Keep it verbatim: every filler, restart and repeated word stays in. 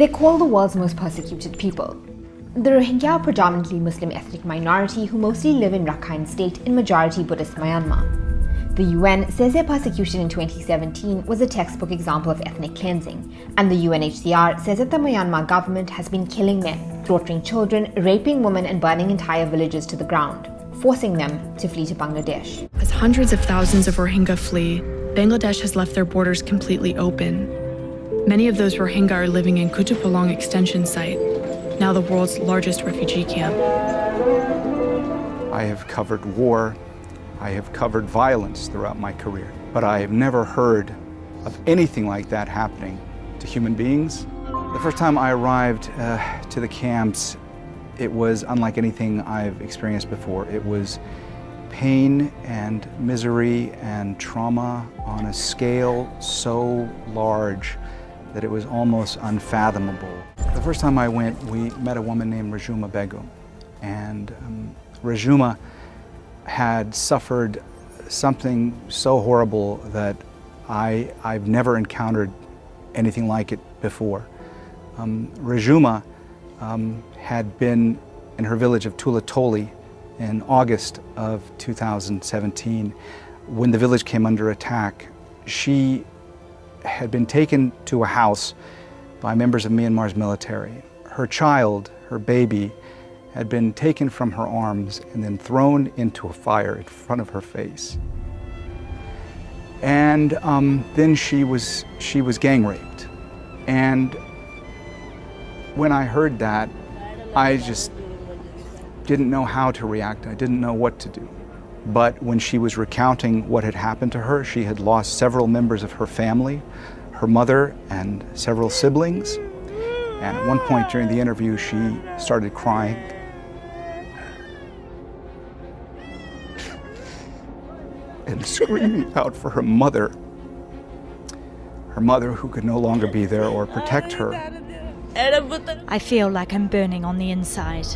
They call the world's most persecuted people. The Rohingya are predominantly Muslim ethnic minority who mostly live in Rakhine state in majority Buddhist Myanmar. The U N says their persecution in twenty seventeen was a textbook example of ethnic cleansing, and the U N H C R says that the Myanmar government has been killing men, slaughtering children, raping women and burning entire villages to the ground, forcing them to flee to Bangladesh. As hundreds of thousands of Rohingya flee, Bangladesh has left their borders completely open. Many of those Rohingya are living in Kutupalong extension site, now the world's largest refugee camp. I have covered war, I have covered violence throughout my career, but I have never heard of anything like that happening to human beings. The first time I arrived uh, to the camps, it was unlike anything I've experienced before. It was pain and misery and trauma on a scale so large that it was almost unfathomable. The first time I went, we met a woman named Rajuma Begum, and um, Rajuma had suffered something so horrible that I, I've never encountered anything like it before. Um, Rajuma um, had been in her village of Tulatoli in August of two thousand seventeen when the village came under attack. She had been taken to a house by members of Myanmar's military. Her child, her baby, had been taken from her arms and then thrown into a fire in front of her face. And um, then she was, she was gang raped. And when I heard that, I just didn't know how to react. I didn't know what to do. But when she was recounting what had happened to her, she had lost several members of her family, her mother and several siblings. And at one point during the interview, she started crying. And screaming out for her mother. Her mother who could no longer be there or protect her. I feel like I'm burning on the inside.